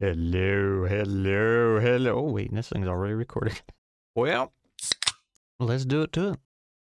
Hello, hello, hello. Oh, wait, this thing's already recording. Well, let's do it to it.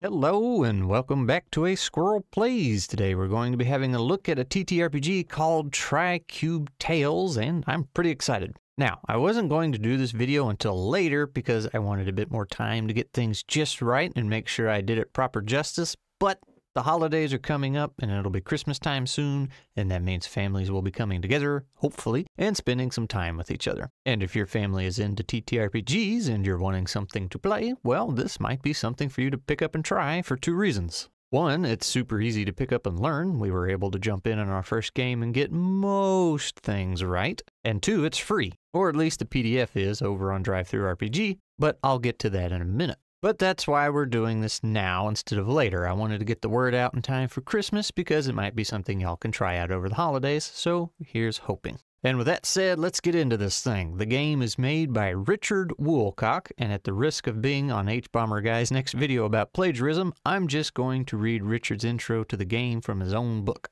Hello, and welcome back to A Squirrel Plays. Today we're going to be having a look at a TTRPG called Tricube Tales, and I'm pretty excited. Now, I wasn't going to do this video until later because I wanted a bit more time to get things just right and make sure I did it proper justice, but the holidays are coming up, and it'll be Christmas time soon, and that means families will be coming together, hopefully, and spending some time with each other. And if your family is into TTRPGs and you're wanting something to play, well, this might be something for you to pick up and try for two reasons. One, it's super easy to pick up and learn. We were able to jump in on our first game and get most things right. And two, it's free, or at least the PDF is over on DriveThruRPG, but I'll get to that in a minute. But that's why we're doing this now instead of later. I wanted to get the word out in time for Christmas because it might be something y'all can try out over the holidays, so here's hoping. And with that said, let's get into this thing. The game is made by Richard Woolcock, and at the risk of being on HBomberguy's next video about plagiarism, I'm just going to read Richard's intro to the game from his own book.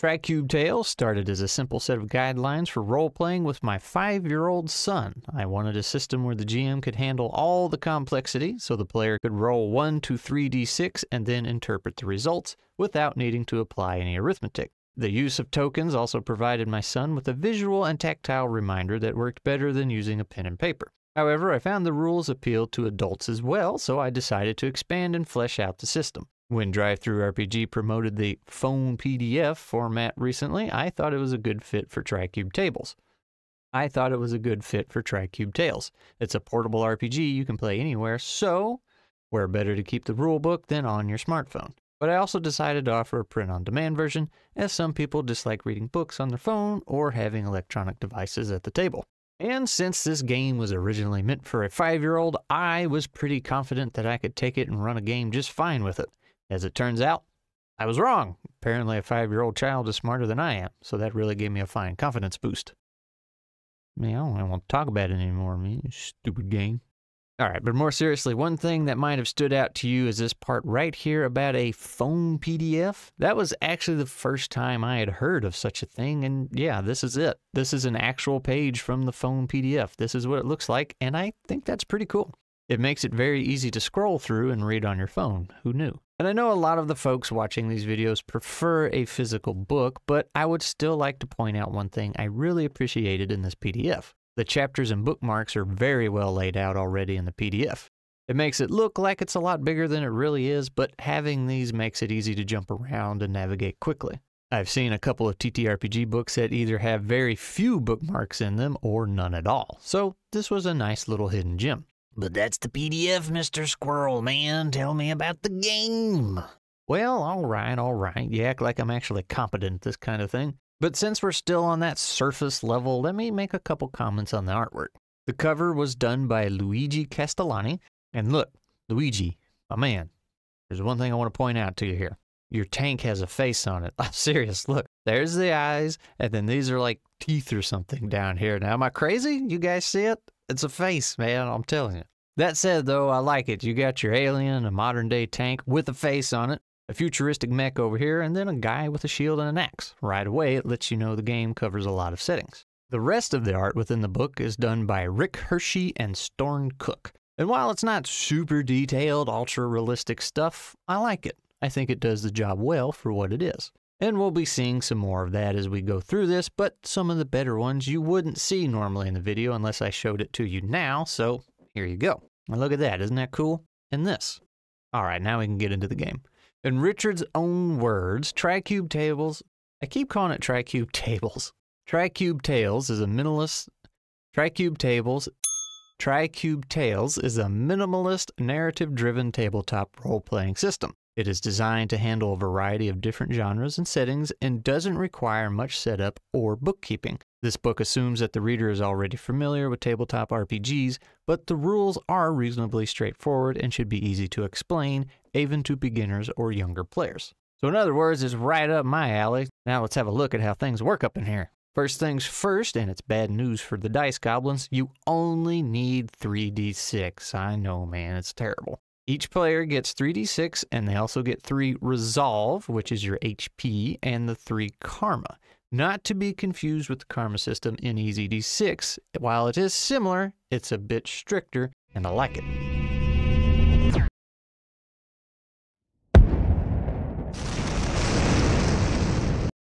Tricube Tales started as a simple set of guidelines for role-playing with my 5-year-old son. I wanted a system where the GM could handle all the complexity, so the player could roll 1 to 3d6 and then interpret the results without needing to apply any arithmetic. The use of tokens also provided my son with a visual and tactile reminder that worked better than using a pen and paper. However, I found the rules appealed to adults as well, so I decided to expand and flesh out the system. When DriveThruRPG promoted the phone PDF format recently, I thought it was a good fit for Tricube Tales. It's a portable RPG you can play anywhere, so where better to keep the rulebook than on your smartphone. But I also decided to offer a print-on-demand version, as some people dislike reading books on their phone or having electronic devices at the table. And since this game was originally meant for a 5-year-old, I was pretty confident that I could take it and run a game just fine with it. As it turns out, I was wrong. Apparently a 5-year-old child is smarter than I am, so that really gave me a fine confidence boost. Man, I don't really want to talk about it anymore, man. Stupid game. Alright, but more seriously, one thing that might have stood out to you is this part right here about a phone PDF. That was actually the first time I had heard of such a thing, and yeah, this is it. This is an actual page from the phone PDF. This is what it looks like, and I think that's pretty cool. It makes it very easy to scroll through and read on your phone. Who knew? And I know a lot of the folks watching these videos prefer a physical book, but I would still like to point out one thing I really appreciated in this PDF. The chapters and bookmarks are very well laid out already in the PDF. It makes it look like it's a lot bigger than it really is, but having these makes it easy to jump around and navigate quickly. I've seen a couple of TTRPG books that either have very few bookmarks in them or none at all, so this was a nice little hidden gem. But that's the PDF, Mr. Squirrel Man. Tell me about the game. Well, all right. You act like I'm actually competent at this kind of thing. But since we're still on that surface level, let me make a couple comments on the artwork. The cover was done by Luigi Castellani. And look, Luigi, my man, there's one thing I want to point out to you here. Your tank has a face on it. I'm serious. Look, there's the eyes, and then these are like teeth or something down here. Now, am I crazy? You guys see it? It's a face, man, I'm telling you. That said, though, I like it. You got your alien, a modern-day tank with a face on it, a futuristic mech over here, and then a guy with a shield and an axe. Right away, it lets you know the game covers a lot of settings. The rest of the art within the book is done by Rick Hershey and Storm Cook. And while it's not super detailed, ultra-realistic stuff, I like it. I think it does the job well for what it is. And we'll be seeing some more of that as we go through this, but some of the better ones you wouldn't see normally in the video unless I showed it to you now, so here you go. Now look at that, isn't that cool? And this. Alright, now we can get into the game. In Richard's own words, Tricube Tales, I keep calling it Tricube Tales. Tricube Tales is a minimalist, narrative-driven tabletop role-playing system. It is designed to handle a variety of different genres and settings and doesn't require much setup or bookkeeping. This book assumes that the reader is already familiar with tabletop RPGs, but the rules are reasonably straightforward and should be easy to explain, even to beginners or younger players. So in other words, it's right up my alley. Now let's have a look at how things work up in here. First things first, and it's bad news for the dice goblins, you only need 3d6. I know, man, it's terrible. Each player gets 3d6, and they also get 3 resolve, which is your HP, and the 3 karma. Not to be confused with the karma system in EZD6. While it is similar, it's a bit stricter, and I like it.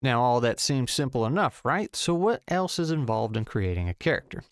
Now all that seems simple enough, right? So what else is involved in creating a character?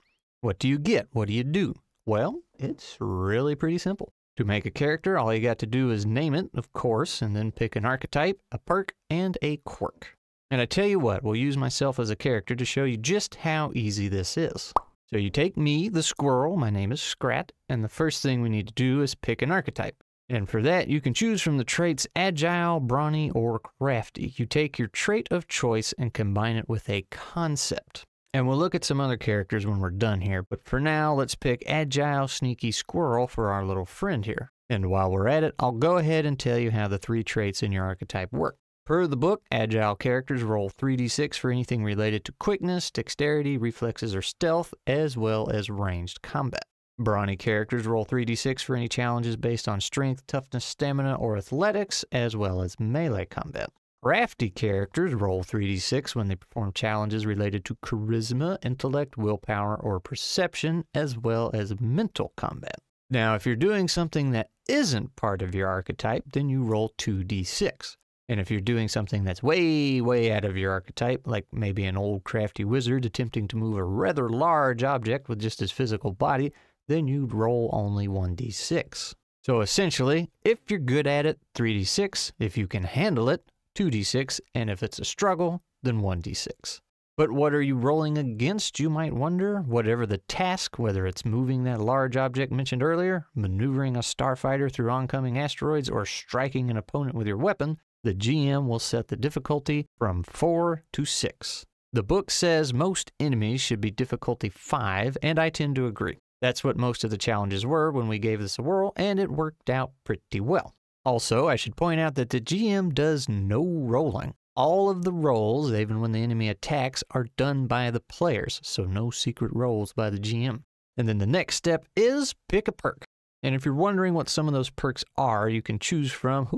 What do you get? What do you do? Well, it's really pretty simple. To make a character, all you got to do is name it, of course, and then pick an archetype, a perk, and a quirk. And I tell you what, we'll use myself as a character to show you just how easy this is. So you take me, the squirrel, my name is Scrat, and the first thing we need to do is pick an archetype. And for that, you can choose from the traits Agile, Brawny, or Crafty. You take your trait of choice and combine it with a concept. And we'll look at some other characters when we're done here, but for now, let's pick Agile, Sneaky, Squirrel for our little friend here. And while we're at it, I'll go ahead and tell you how the three traits in your archetype work. Per the book, agile characters roll 3d6 for anything related to quickness, dexterity, reflexes, or stealth, as well as ranged combat. Brawny characters roll 3d6 for any challenges based on strength, toughness, stamina, or athletics, as well as melee combat. Crafty characters roll 3d6 when they perform challenges related to charisma, intellect, willpower, or perception, as well as mental combat. Now, if you're doing something that isn't part of your archetype, then you roll 2d6. And if you're doing something that's way, way out of your archetype, like maybe an old crafty wizard attempting to move a rather large object with just his physical body, then you'd roll only 1d6. So essentially, if you're good at it, 3d6. If you can handle it, 2d6. And if it's a struggle, then 1d6. But what are you rolling against, you might wonder? Whatever the task, whether it's moving that large object mentioned earlier, maneuvering a starfighter through oncoming asteroids, or striking an opponent with your weapon, the GM will set the difficulty from 4 to 6. The book says most enemies should be difficulty 5, and I tend to agree. That's what most of the challenges were when we gave this a whirl, and it worked out pretty well. Also, I should point out that the GM does no rolling. All of the rolls, even when the enemy attacks, are done by the players, so no secret rolls by the GM. And then the next step is pick a perk. And if you're wondering what some of those perks are, you can choose from.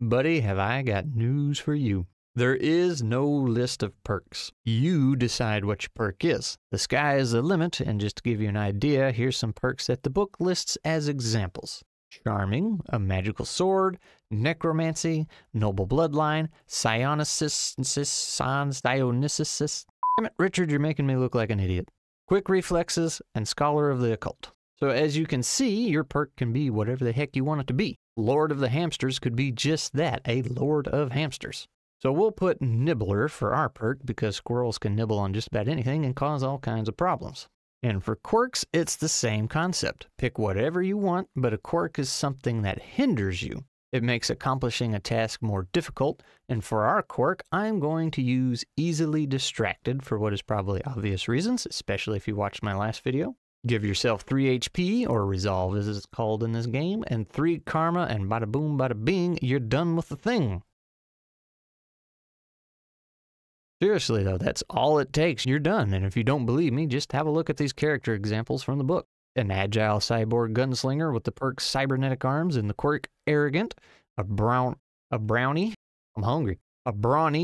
Buddy, have I got news for you. There is no list of perks. You decide what your perk is. The sky is the limit, and just to give you an idea, here's some perks that the book lists as examples. Charming, a magical sword, necromancy, noble bloodline, psionicis, damn it, Richard, you're making me look like an idiot. Quick reflexes, and scholar of the occult. So as you can see, your perk can be whatever the heck you want it to be. Lord of the Hamsters could be just that, a Lord of Hamsters. So we'll put Nibbler for our perk because squirrels can nibble on just about anything and cause all kinds of problems. And for quirks, it's the same concept. Pick whatever you want, but a quirk is something that hinders you. It makes accomplishing a task more difficult, and for our quirk, I'm going to use Easily Distracted for what is probably obvious reasons, especially if you watched my last video. Give yourself 3 HP, or resolve as it's called in this game, and 3 karma, and bada boom, bada bing, you're done with the thing. Seriously though, that's all it takes, you're done, and if you don't believe me, just have a look at these character examples from the book. An agile cyborg gunslinger with the perk Cybernetic Arms and the quirk Arrogant, a brawny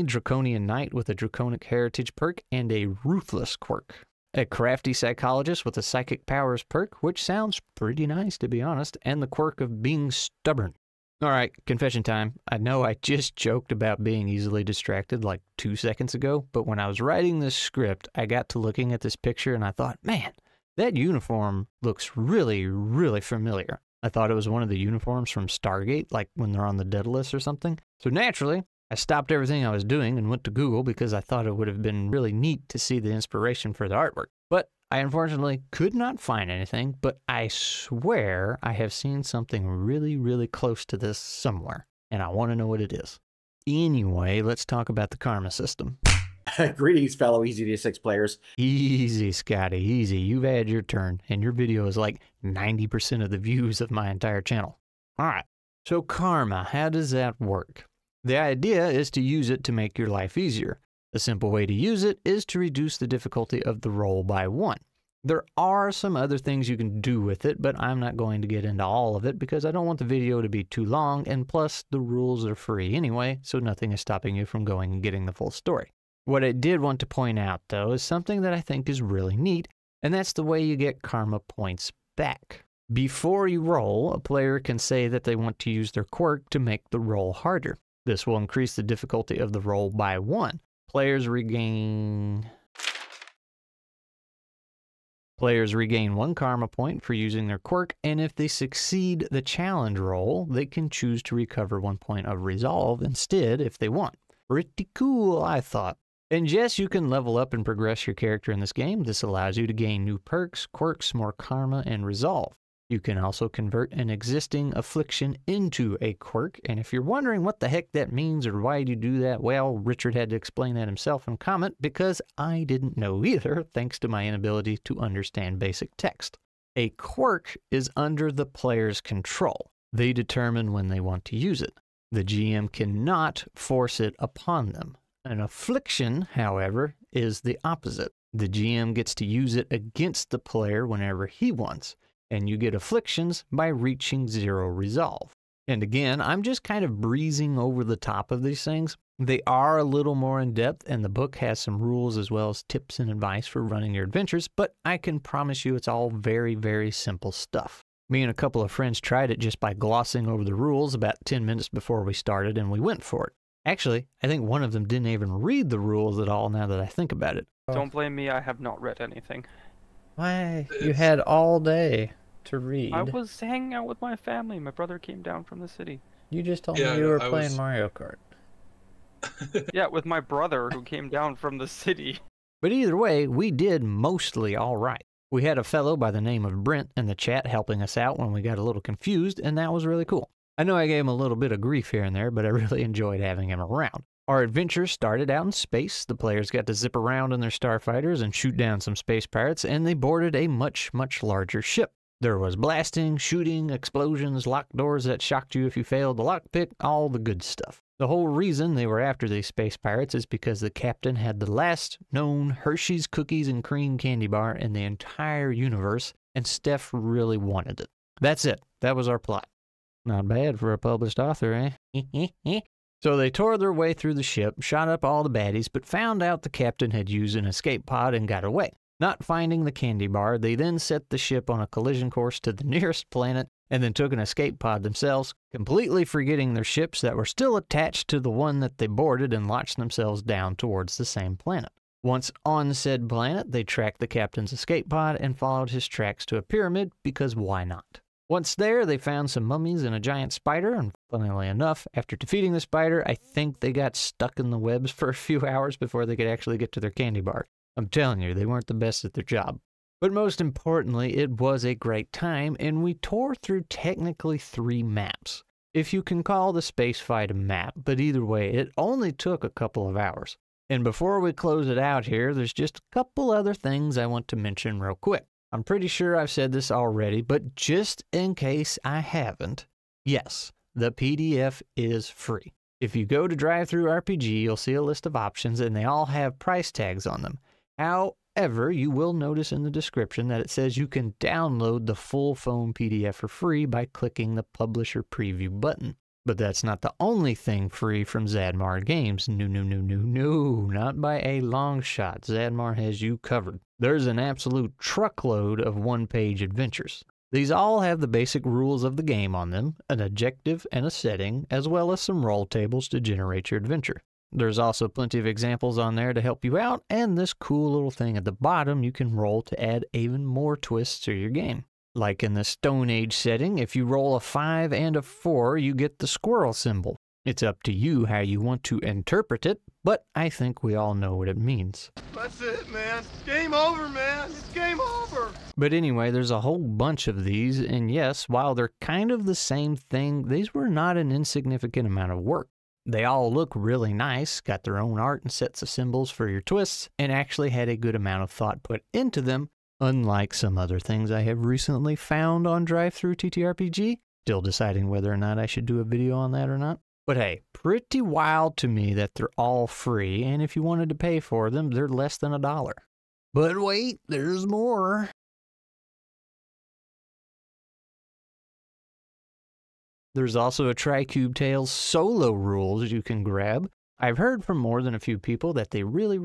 draconian knight with a draconic heritage perk, and a ruthless quirk. A crafty psychologist with a psychic powers perk, which sounds pretty nice to be honest, and the quirk of being stubborn. Alright, confession time. I know I just joked about being easily distracted like 2 seconds ago, but when I was writing this script, I got to looking at this picture and I thought, man, that uniform looks really, really familiar. I thought it was one of the uniforms from Stargate, like when they're on the Daedalus or something. So naturally, I stopped everything I was doing and went to Google because I thought it would have been really neat to see the inspiration for the artwork. But I unfortunately could not find anything, but I swear I have seen something really, really close to this somewhere, and I want to know what it is. Anyway, let's talk about the karma system. Greetings, fellow EZD6 players. Easy, Scotty, easy. You've had your turn, and your video is like 90% of the views of my entire channel. All right, so karma, how does that work? The idea is to use it to make your life easier. A simple way to use it is to reduce the difficulty of the roll by 1. There are some other things you can do with it, but I'm not going to get into all of it because I don't want the video to be too long, and plus the rules are free anyway, so nothing is stopping you from going and getting the full story. What I did want to point out, though, is something that I think is really neat, and that's the way you get karma points back. Before you roll, a player can say that they want to use their quirk to make the roll harder. This will increase the difficulty of the roll by 1. Players regain 1 karma point for using their quirk, and if they succeed the challenge roll, they can choose to recover 1 point of resolve instead if they want. Pretty cool, I thought. And yes, you can level up and progress your character in this game. This allows you to gain new perks, quirks, more karma, and resolve. You can also convert an existing affliction into a quirk, and if you're wondering what the heck that means or why you do that, well, Richard had to explain that himself in comment because I didn't know either, thanks to my inability to understand basic text. A quirk is under the player's control. They determine when they want to use it. The GM cannot force it upon them. An affliction, however, is the opposite. The GM gets to use it against the player whenever he wants, and you get afflictions by reaching 0 resolve. And again, I'm just kind of breezing over the top of these things. They are a little more in depth, and the book has some rules as well as tips and advice for running your adventures, but I can promise you it's all very, very simple stuff. Me and a couple of friends tried it just by glossing over the rules about 10 minutes before we started, and we went for it. Actually, I think one of them didn't even read the rules at all now that I think about it. Don't blame me, I have not read anything. Why? You had all day to read. I was hanging out with my family. My brother came down from the city. You just told me you were playing Mario Kart. Yeah, with my brother who came down from the city. But either way, we did mostly all right. We had a fellow by the name of Brent in the chat helping us out when we got a little confused, and that was really cool. I know I gave him a little bit of grief here and there, but I really enjoyed having him around. Our adventure started out in space. The players got to zip around in their starfighters and shoot down some space pirates, and they boarded a much, much larger ship. There was blasting, shooting, explosions, locked doors that shocked you if you failed the lockpick, all the good stuff. The whole reason they were after these space pirates is because the captain had the last known Hershey's Cookies and Cream candy bar in the entire universe, and Steph really wanted it. That's it. That was our plot. Not bad for a published author, eh? So they tore their way through the ship, shot up all the baddies, but found out the captain had used an escape pod and got away. Not finding the candy bar, they then set the ship on a collision course to the nearest planet and then took an escape pod themselves, completely forgetting their ships that were still attached to the one that they boarded and launched themselves down towards the same planet. Once on said planet, they tracked the captain's escape pod and followed his tracks to a pyramid, because why not? Once there, they found some mummies and a giant spider, and funnily enough, after defeating the spider, I think they got stuck in the webs for a few hours before they could actually get to their candy bar. I'm telling you, they weren't the best at their job. But most importantly, it was a great time, and we tore through technically 3 maps. If you can call the space fight a map, but either way, it only took a couple of hours. And before we close it out here, there's just a couple other things I want to mention real quick. I'm pretty sure I've said this already, but just in case I haven't, yes, the PDF is free. If you go to DriveThruRPG, you'll see a list of options, and they all have price tags on them. However, you will notice in the description that it says you can download the full phone PDF for free by clicking the Publisher Preview button. But that's not the only thing free from Zadmar Games. No, no, no, no, no, not by a long shot. Zadmar has you covered. There's an absolute truckload of one-page adventures. These all have the basic rules of the game on them, an objective and a setting, as well as some roll tables to generate your adventure. There's also plenty of examples on there to help you out, and this cool little thing at the bottom you can roll to add even more twists to your game. Like in the Stone Age setting, if you roll a 5 and a 4, you get the squirrel symbol. It's up to you how you want to interpret it, but I think we all know what it means. That's it, man. It's game over, man. It's game over. But anyway, there's a whole bunch of these, and yes, while they're kind of the same thing, these were not an insignificant amount of work. They all look really nice, got their own art and sets of symbols for your twists, and actually had a good amount of thought put into them, unlike some other things I have recently found on DriveThruTTRPG. Still deciding whether or not I should do a video on that or not. But hey, pretty wild to me that they're all free, and if you wanted to pay for them, they're less than $1. But wait, there's more. There's also a Tricube Tales solo rules you can grab. I've heard from more than a few people that they really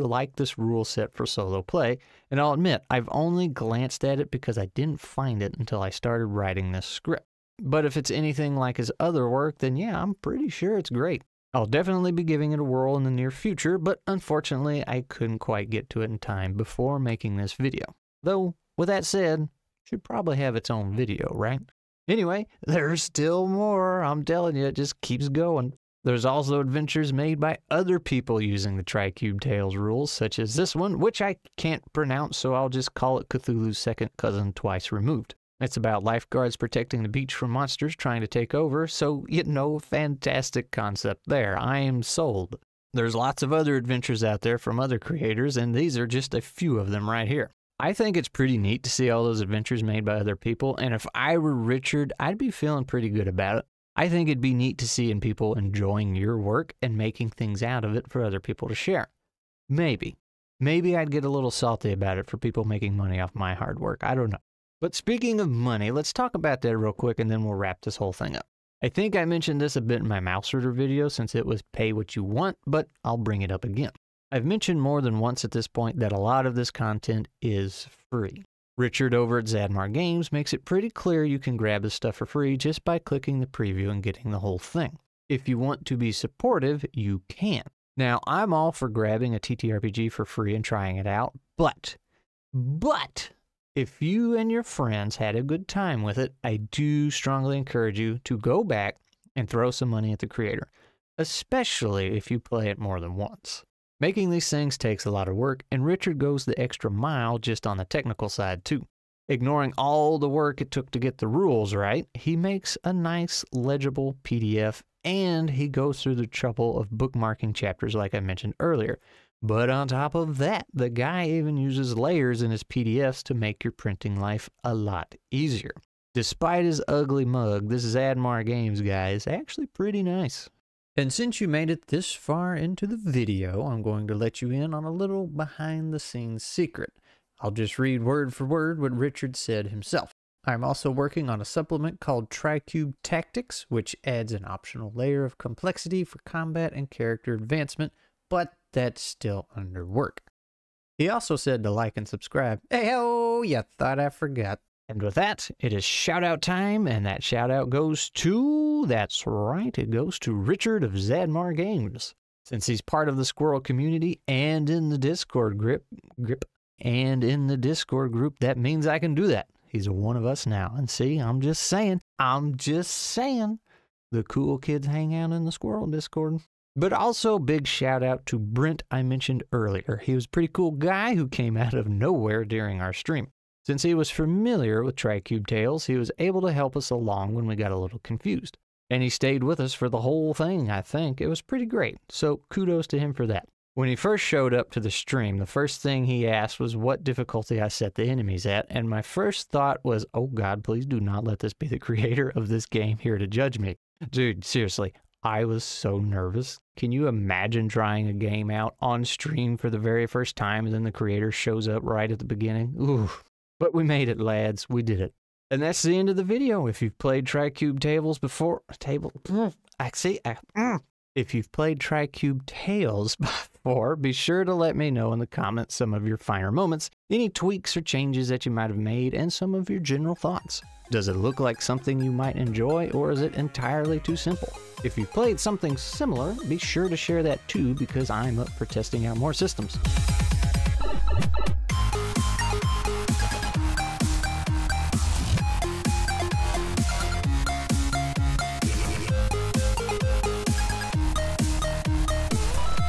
like this rule set for solo play, and I'll admit, I've only glanced at it because I didn't find it until I started writing this script. But if it's anything like his other work, then yeah, I'm pretty sure it's great. I'll definitely be giving it a whirl in the near future, but unfortunately, I couldn't quite get to it in time before making this video. Though, with that said, it should probably have its own video, right? Anyway, there's still more, I'm telling you, it just keeps going. There's also adventures made by other people using the Tricube Tales rules, such as this one, which I can't pronounce, so I'll just call it Cthulhu's Second Cousin Twice Removed. It's about lifeguards protecting the beach from monsters trying to take over, so, you know, fantastic concept there. I am sold. There's lots of other adventures out there from other creators, and these are just a few of them right here. I think it's pretty neat to see all those adventures made by other people, and if I were Richard, I'd be feeling pretty good about it. I think it'd be neat to see in people enjoying your work and making things out of it for other people to share. Maybe. Maybe I'd get a little salty about it for people making money off my hard work. I don't know. But speaking of money, let's talk about that real quick and then we'll wrap this whole thing up. I think I mentioned this a bit in my Mausritter video since it was pay what you want, but I'll bring it up again. I've mentioned more than once at this point that a lot of this content is free. Richard over at Zadmar Games makes it pretty clear you can grab his stuff for free just by clicking the preview and getting the whole thing. If you want to be supportive, you can. Now, I'm all for grabbing a TTRPG for free and trying it out, but if you and your friends had a good time with it, I do strongly encourage you to go back and throw some money at the creator, especially if you play it more than once. Making these things takes a lot of work, and Richard goes the extra mile just on the technical side, too. Ignoring all the work it took to get the rules right, he makes a nice, legible PDF, and he goes through the trouble of bookmarking chapters like I mentioned earlier. But on top of that, the guy even uses layers in his PDFs to make your printing life a lot easier. Despite his ugly mug, this Zadmar Games guy is actually pretty nice. And since you made it this far into the video, I'm going to let you in on a little behind-the-scenes secret. I'll just read word for word what Richard said himself. I'm also working on a supplement called TriCube Tactics, which adds an optional layer of complexity for combat and character advancement, but that's still under work. He also said to like and subscribe. Hey-ho, you thought I forgot. And with that, it is shout-out time, and that shout-out goes to... That's right, it goes to Richard of Zadmar Games. Since he's part of the Squirrel community and in the Discord group, that means I can do that. He's one of us now. And see, I'm just saying, the cool kids hang out in the Squirrel Discord. But also, big shout-out to Brent I mentioned earlier. He was a pretty cool guy who came out of nowhere during our stream. Since he was familiar with Tricube Tales, he was able to help us along when we got a little confused. And he stayed with us for the whole thing, I think. It was pretty great, so kudos to him for that. When he first showed up to the stream, the first thing he asked was what difficulty I set the enemies at, and my first thought was, oh God, please do not let this be the creator of this game here to judge me. Dude, seriously, I was so nervous. Can you imagine trying a game out on stream for the very first time and then the creator shows up right at the beginning? Ooh. But we made it, lads. We did it. And that's the end of the video. If you've played Tricube Tales before... If you've played Tricube Tales before, be sure to let me know in the comments some of your finer moments, any tweaks or changes that you might have made, and some of your general thoughts. Does it look like something you might enjoy, or is it entirely too simple? If you've played something similar, be sure to share that too, because I'm up for testing out more systems.